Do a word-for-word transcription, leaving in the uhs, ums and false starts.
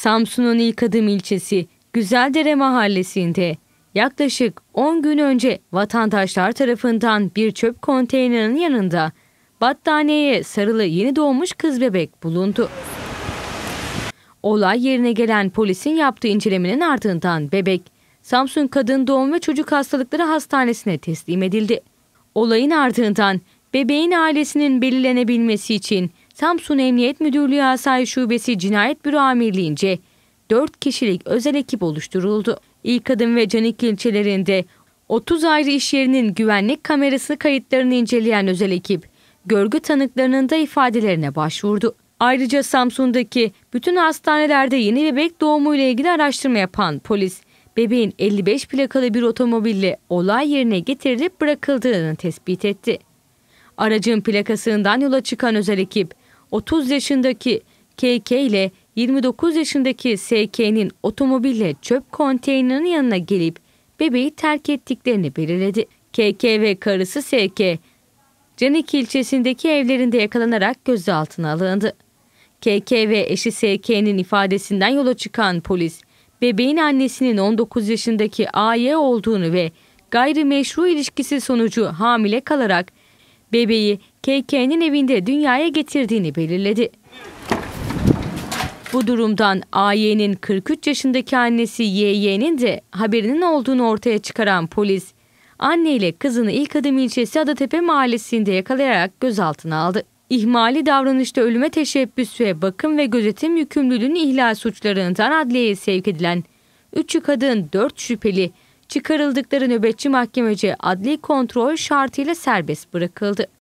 Samsun'un İlkadım ilçesi Güzeldere mahallesinde yaklaşık on gün önce vatandaşlar tarafından bir çöp konteynerinin yanında battaniyeye sarılı yeni doğmuş kız bebek bulundu. Olay yerine gelen polisin yaptığı incelemenin ardından bebek Samsun Kadın Doğum ve Çocuk Hastalıkları Hastanesi'ne teslim edildi. Olayın ardından bebeğin ailesinin belirlenebilmesi için Samsun Emniyet Müdürlüğü Asayiş Şubesi Cinayet Büro Amirliği'nce dört kişilik özel ekip oluşturuldu. İlkadım ve Canik ilçelerinde otuz ayrı iş yerinin güvenlik kamerası kayıtlarını inceleyen özel ekip, görgü tanıklarının da ifadelerine başvurdu. Ayrıca Samsun'daki bütün hastanelerde yeni bebek doğumu ile ilgili araştırma yapan polis, bebeğin elli beş plakalı bir otomobille olay yerine getirilip bırakıldığını tespit etti. Aracın plakasından yola çıkan özel ekip, otuz yaşındaki K K ile yirmi dokuz yaşındaki S K'nin otomobille çöp konteynerinin yanına gelip bebeği terk ettiklerini belirledi. K K ve karısı S K, Canik ilçesindeki evlerinde yakalanarak gözaltına alındı. K K ve eşi S K'nin ifadesinden yola çıkan polis, bebeğin annesinin on dokuz yaşındaki A Y olduğunu ve gayrimeşru ilişkisi sonucu hamile kalarak bebeği K K'nin evinde dünyaya getirdiğini belirledi. Bu durumdan A Y'nin kırk üç yaşındaki annesi Y Y'nin de haberinin olduğunu ortaya çıkaran polis, anne ile kızını İlkadım ilçesi Adatepe mahallesinde yakalayarak gözaltına aldı. İhmali davranışta ölüme teşebbüs ve bakım ve gözetim yükümlülüğünün ihlal suçlarından adliyeye sevk edilen üç kadın dört şüpheli çıkarıldıkları nöbetçi mahkemece adli kontrol şartıyla serbest bırakıldı.